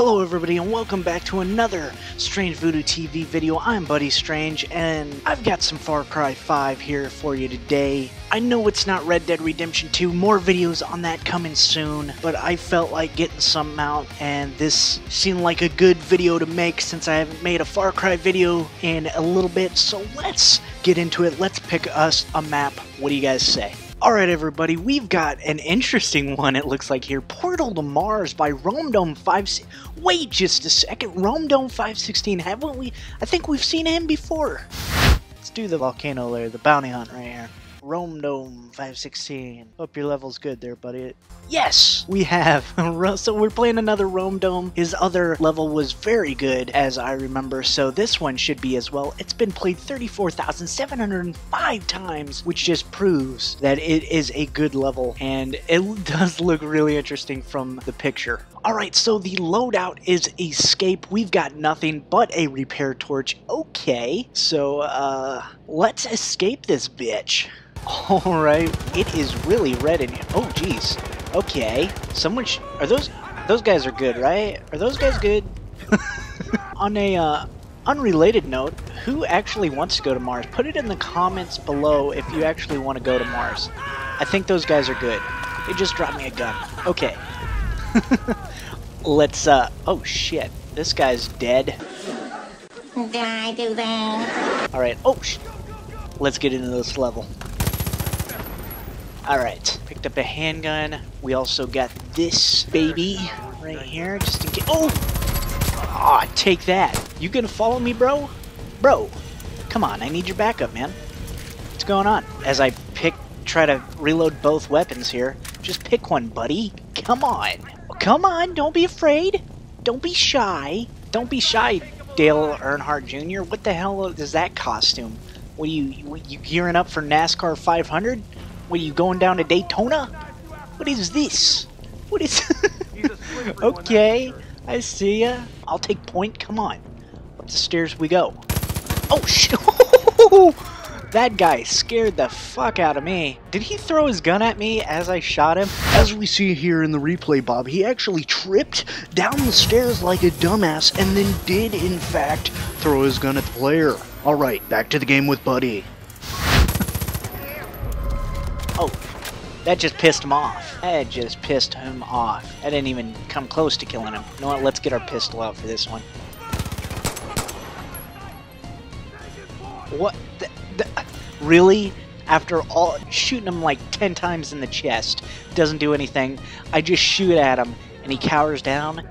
Hello everybody and welcome back to another Strange Voodoo TV video. I'm Buddy Strange and I've got some Far Cry 5 here for you today. I know it's not Red Dead Redemption 2, more videos on that coming soon, but I felt like getting something out and this seemed like a good video to make since I haven't made a Far Cry video in a little bit, so let's get into it. Let's pick us a map. What do you guys say? Alright everybody, we've got an interesting one it looks like here. Portal to Mars by Rome Dome 5... Wait just a second, Rome Dome 516, haven't we? I think we've seen him before. Let's do the volcano layer, the bounty hunt right here. Rome Dome 516. Hope your level's good there, buddy. Yes! We have. So we're playing another Rome Dome. His other level was very good, as I remember, so this one should be as well. It's been played 34,705 times, which just proves that it is a good level, and it does look really interesting from the picture. Alright, so the loadout is escape. We've got nothing but a repair torch. Okay, so let's escape this bitch. Alright, it is really red in here. Oh, jeez. Okay. Someone are those guys are good, right? Are those guys good? On a unrelated note, who actually wants to go to Mars? Put it in the comments below if you actually want to go to Mars. I think those guys are good. They just dropped me a gun. Okay. Let's, oh shit. This guy's dead. Die to that. Alright, oh shit. Let's get into this level. Alright, picked up a handgun. We also got this baby right here, just in case. Oh! Aw, oh, take that. You gonna follow me, bro? Bro, come on, I need your backup, man. What's going on? As I try to reload both weapons here, just pick one, buddy. Come on. Come on, don't be afraid. Don't be shy. Don't be shy, Dale Earnhardt Jr. What the hell is that costume? What, you gearing up for NASCAR 500? What, are you going down to Daytona? What is this? What is... Okay, I see ya. I'll take point, come on. Up the stairs we go. Oh, shit! That guy scared the fuck out of me. Did he throw his gun at me as I shot him? As we see here in the replay, Bob, he actually tripped down the stairs like a dumbass and then did, in fact, throw his gun at the player. Alright, back to the game with Buddy. Oh, that just pissed him off. That just pissed him off. I didn't even come close to killing him. You know what, let's get our pistol out for this one. What? Really? After all, shooting him like 10 times in the chest doesn't do anything. I just shoot at him and he cowers down.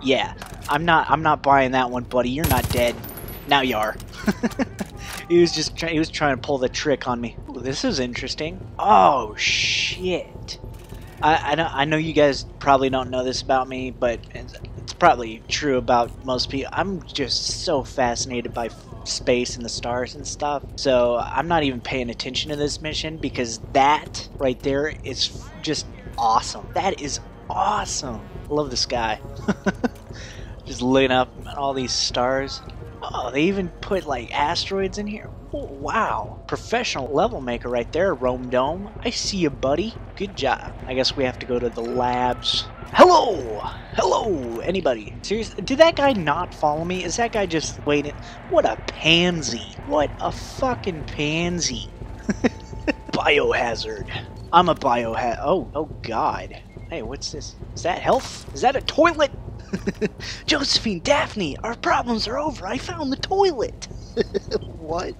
Yeah, I'm not buying that one, buddy. You're not dead. Now you are. He was trying to pull the trick on me. Ooh, this is interesting. Oh shit! I know you guys probably don't know this about me, but it's probably true about most people. I'm just so fascinated by space and the stars and stuff. So I'm not even paying attention to this mission because that right there is just awesome. That is awesome. I love the sky. Just looking up at all these stars. Oh, they even put like asteroids in here. Oh, wow, professional level maker right there, Rome Dome. I see you, buddy. Good job. I guess we have to go to the labs. Hello, hello, anybody? Seriously, did that guy not follow me? Is that guy just waiting? What a pansy! What a fucking pansy! Biohazard. I'm a biohazard. Oh, oh god. Hey, what's this? Is that health? Is that a toilet? Josephine, Daphne, our problems are over. I found the toilet. What?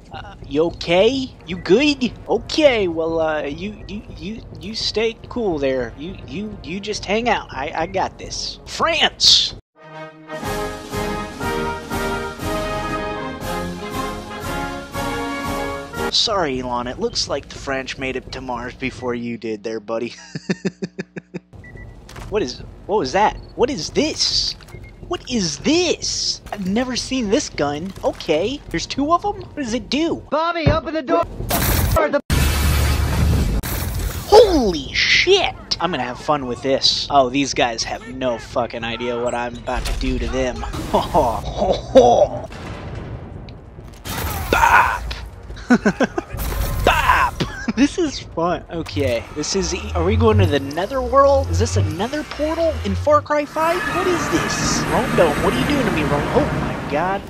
You okay? You good? Okay. Well, you stay cool there. You just hang out. I got this. France. Sorry, Elon. It looks like the French made it to Mars before you did, there, buddy. What was that? What is this? What is this? I've never seen this gun. Okay, there's two of them? What does it do? Bobby, open the door! Holy shit! I'm gonna have fun with this. Oh, these guys have no fucking idea what I'm about to do to them. Ho ho ho ho! Bop! Bop! This is fun. Okay, this is... Are we going to the netherworld? Is this another portal in Far Cry 5? What is this? Rome Dome, what are you doing to me, Rome? Oh my god.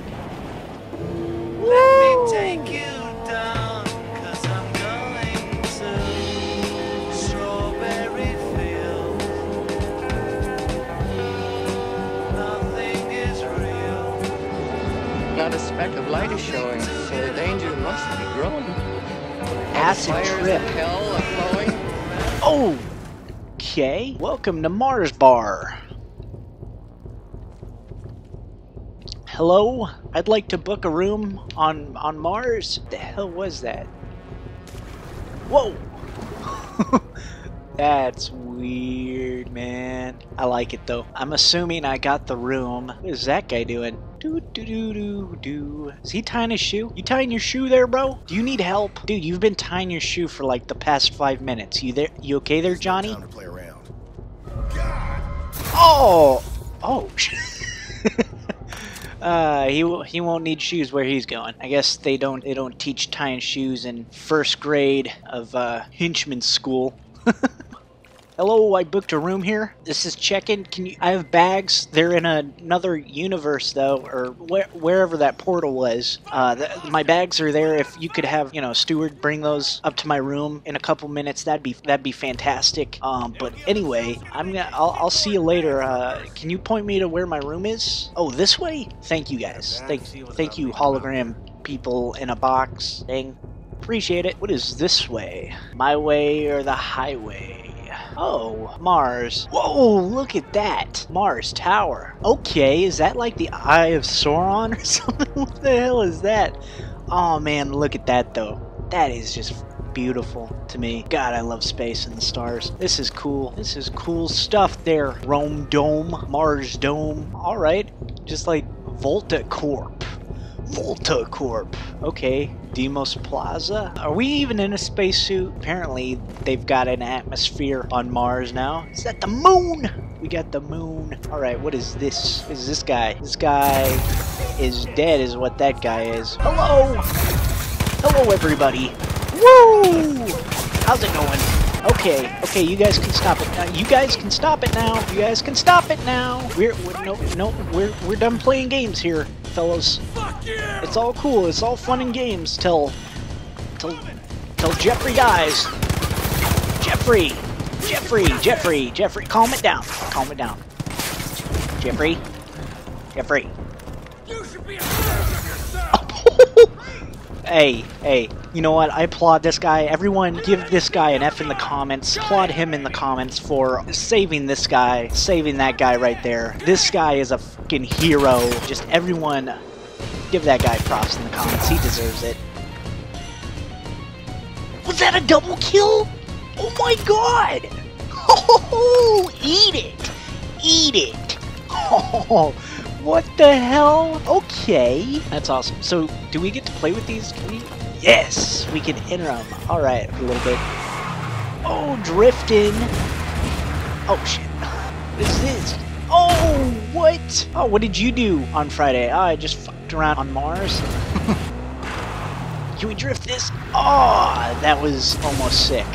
Woo! Let me take you down, cause I'm going to Strawberry Field. Nothing is real. Not a speck of light is showing, so the danger must be growing. Acid trip. Oh! Okay. Welcome to Mars Bar. Hello? I'd like to book a room on Mars? What the hell was that? Whoa! That's weird, man. I like it though. I'm assuming I got the room. What is that guy doing? Do do do do do. Is he tying his shoe? You tying your shoe there, bro? Do you need help, dude? You've been tying your shoe for like the past 5 minutes. You there? You okay there, Johnny? Time to play around. God. Oh, oh. He won't need shoes where he's going. I guess they don't teach tying shoes in first grade of henchman school. Hello, I booked a room here. This is check-in. Can you? I have bags. They're in another universe, though, or wherever that portal was. My bags are there. If you could have, you know, steward bring those up to my room in a couple minutes, that'd be fantastic. But anyway, I'll see you later. Can you point me to where my room is? Oh, this way. Thank you guys. Thank you, hologram people in a box thing. Appreciate it. What is this way? My way or the highway? Oh, Mars. Whoa, look at that. Mars Tower. Okay, is that like the Eye of Sauron or something? What the hell is that? Oh man, look at that though. That is just beautiful to me. God, I love space and the stars. This is cool. This is cool stuff there. Rome Dome, Mars Dome. Alright, just like Volta Corp. Volta Corp. Okay, Deimos Plaza. Are we even in a spacesuit? Apparently, they've got an atmosphere on Mars now. Is that the moon? We got the moon. All right, what is this? What is this guy? This guy is dead, is what that guy is. Hello, hello, everybody. Woo! How's it going? Okay, okay, you guys can stop it now. You guys can stop it now. You guys can stop it now. We're done playing games here, fellas. Fuck you. It's all cool. It's all fun and games till Jeffrey dies. Jeffrey. Calm it down. Calm it down. Jeffrey. You should be ashamed of yourself. Hey. You know what? I applaud this guy. Everyone give this guy an F in the comments. Applaud him in the comments for saving this guy, saving that guy right there. This guy is a fucking hero. Just everyone give that guy props in the comments. He deserves it. Was that a double kill? Oh my god! Oh, eat it! Eat it! Oh, what the hell? Okay. That's awesome. So, do we get to play with these? Yes, we can enter them. All right, a little bit. Oh, drifting. Oh, shit. What is this? Oh, what? Oh, what did you do on Friday? Oh, I just fucked around on Mars. Can we drift this? Oh, that was almost sick.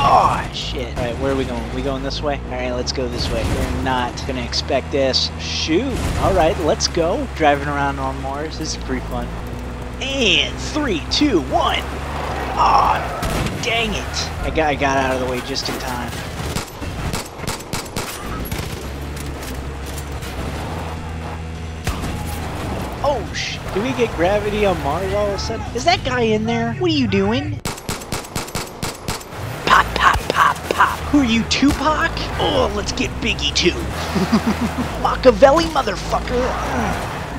Oh, shit. All right, where are we going? We going this way? All right, let's go this way. We're not going to expect this. Shoot. All right, let's go. Driving around on Mars. This is pretty fun. And 3, 2, 1. Ah, dang it! I got out of the way just in time. Oh sh! Do we get gravity on Mars all of a sudden? Is that guy in there? What are you doing? Pop, pop, pop, pop. Who are you, Tupac? Oh, let's get Biggie too. Machiavelli, motherfucker.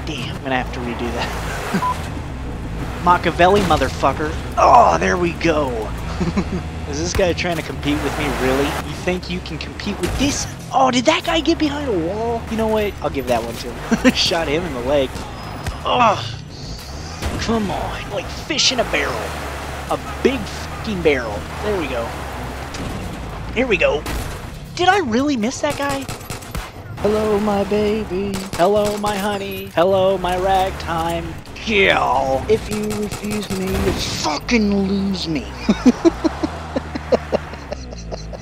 Damn, I'm gonna have to redo that. Machiavelli, motherfucker. Oh, there we go. Is this guy trying to compete with me, really? You think you can compete with this? Oh, did that guy get behind a wall? You know what? I'll give that one to him. Shot him in the leg. Oh, come on. Like fish in a barrel. A big fucking barrel. There we go. Here we go. Did I really miss that guy? Hello, my baby. Hello, my honey. Hello, my ragtime. kill. If you refuse me, you fucking lose me.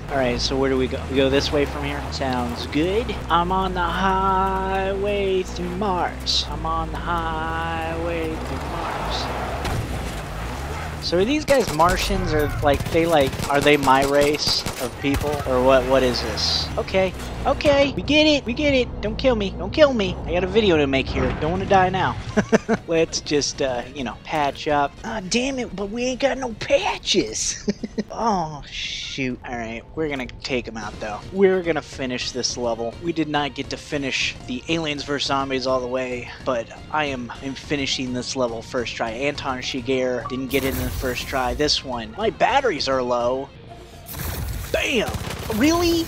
Alright, so where do we go? We go this way from here? Sounds good. I'm on the highway through Mars. I'm on the highway through Mars. So are these guys Martians, or are they my race of people? Or what is this? Okay. Okay. We get it. We get it. Don't kill me. Don't kill me. I got a video to make here. Don't want to die now. Let's just, you know, patch up. Ah, damn it, but we ain't got no patches. Oh, shoot. Alright, we're gonna take them out, though. We're gonna finish this level. We did not get to finish the Aliens vs. Zombies all the way, but I'm finishing this level first try. Anton Shiger didn't get it in the first try. This one. My batteries are low. Bam! Really?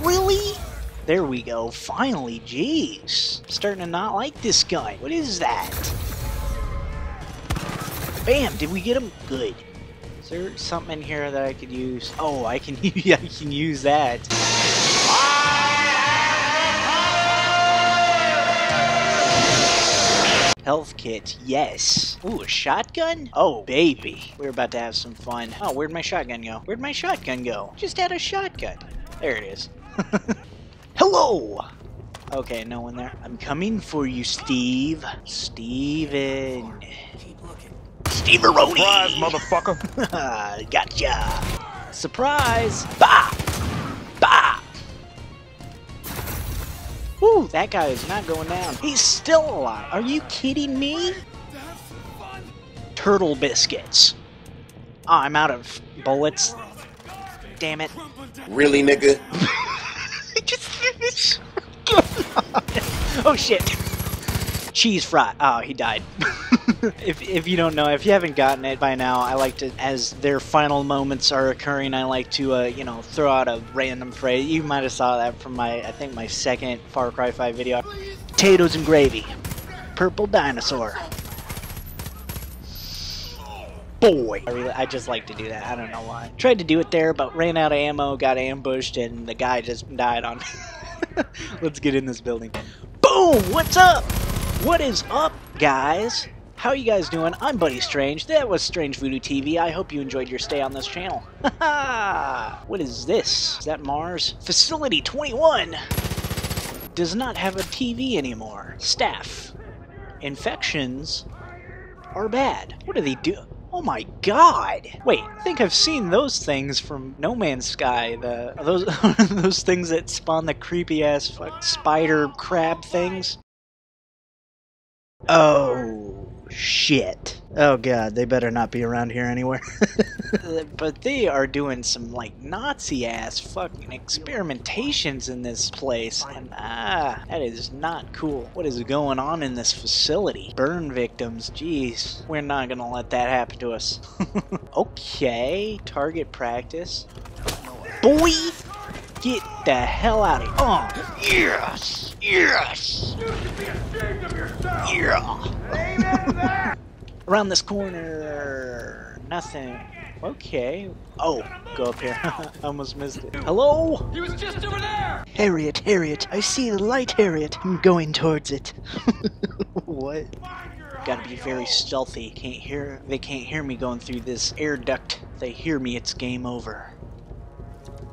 Really? There we go. Finally, jeez. I'm starting to not like this guy. What is that? Bam! Did we get him? Good. Is there something in here that I could use? Oh, I can use that. Health kit, yes. Ooh, a shotgun? Oh, baby. We're about to have some fun. Oh, where'd my shotgun go? Where'd my shotgun go? Just had a shotgun. There it is. Hello! Okay, no one there. I'm coming for you, Steve. Steven. Steve-a-roni. Surprise, motherfucker! Gotcha! Surprise! Bop! Bop! Woo, that guy is not going down. He's still alive. Are you kidding me? Turtle Biscuits. Oh, I'm out of bullets. Damn it. Really, nigga? I just finished. Oh, shit. Cheese fry. Oh, he died. If you don't know, if you haven't gotten it by now, I like to, as their final moments are occurring, I like to, you know, throw out a random phrase. You might have saw that from my, I think my second Far Cry 5 video. Potatoes and gravy. Purple dinosaur. Boy. I just like to do that. I don't know why. Tried to do it there, but ran out of ammo, got ambushed, and the guy just died on me. Let's get in this building. Boom! What's up? What is up, guys? How are you guys doing? I'm Buddy Strange. That was Strange Voodoo TV. I hope you enjoyed your stay on this channel. What is this? Is that Mars? Facility 21 does not have a TV anymore. Staph infections are bad. What do they do? Oh my god! Wait, I think I've seen those things from No Man's Sky. Those those things that spawn the creepy ass like, spider crab things. Oh shit! Oh god, they better not be around here anywhere. But they are doing some like Nazi ass fucking experimentations in this place, and that is not cool. What is going on in this facility? Burn victims, jeez. We're not gonna let that happen to us. Okay, target practice. Boy, get the hell out of here! Oh, yes, yes. You should be ashamed of yourself. Yeah. Around this corner. Nothing. Okay. Oh, go up here. I almost missed it. Hello? He was just over there! Harriet, Harriet. I see the light, Harriet. I'm going towards it. What? Gotta be very stealthy. They can't hear me going through this air duct. If they hear me, it's game over.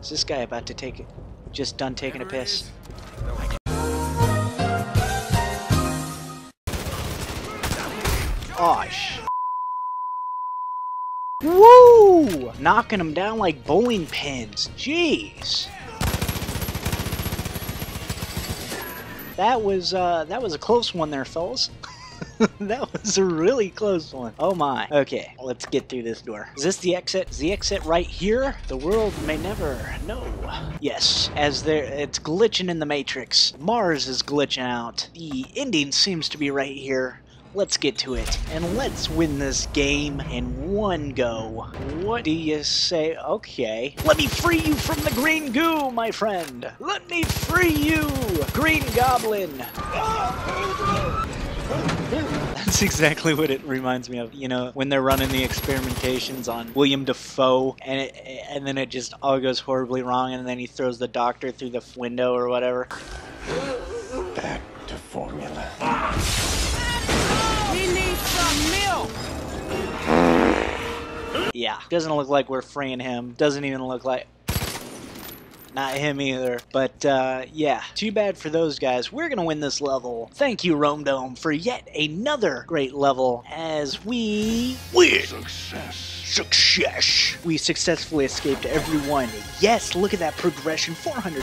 Is this guy about to take it? Just done taking a piss? Oh, shit. Woo! Knocking them down like bowling pins. Jeez. That was a close one there, fellas. That was a really close one. Oh my. Okay, let's get through this door. Is this the exit? Is the exit right here? The world may never know. Yes, as there, it's glitching in the Matrix. Mars is glitching out. The ending seems to be right here. Let's get to it, and let's win this game in one go. What do you say? Okay. Let me free you from the green goo, my friend. Let me free you, Green Goblin. That's exactly what it reminds me of. You know, when they're running the experimentations on Willem Dafoe, and then it just all goes horribly wrong, and then he throws the doctor through the window or whatever. Back to formula. Ah! Yeah, doesn't look like we're freeing him. Doesn't even look like... Not him either, but yeah, too bad for those guys. We're gonna win this level. Thank you, Rome Dome, for yet another great level as we win. Success. We successfully escaped everyone. Yes, look at that progression, $400.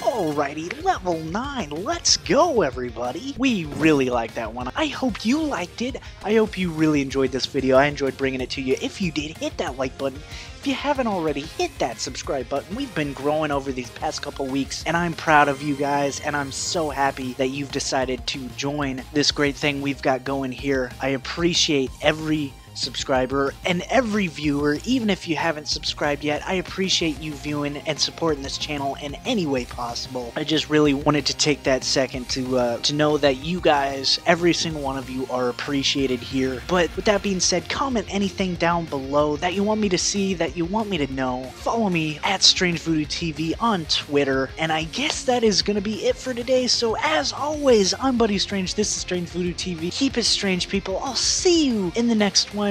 Alrighty, level 9, let's go everybody. We really liked that one. I hope you liked it. I hope you really enjoyed this video. I enjoyed bringing it to you. If you did, hit that like button. If you haven't already, hit that subscribe button. We've been growing over these past couple weeks, and I'm proud of you guys, and I'm so happy that you've decided to join this great thing we've got going here. I appreciate every subscriber and every viewer. Even if you haven't subscribed yet, I appreciate you viewing and supporting this channel in any way possible. I just really wanted to take that second to know that you guys, every single one of you, are appreciated here. But with that being said, comment anything down below that you want me to see, that you want me to know. Follow me at Strange Voodoo TV on Twitter, and I guess that is gonna be it for today. So as always, I'm Buddy Strange, this is Strange Voodoo TV. Keep it strange, people. I'll see you in the next one.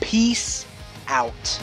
Peace out.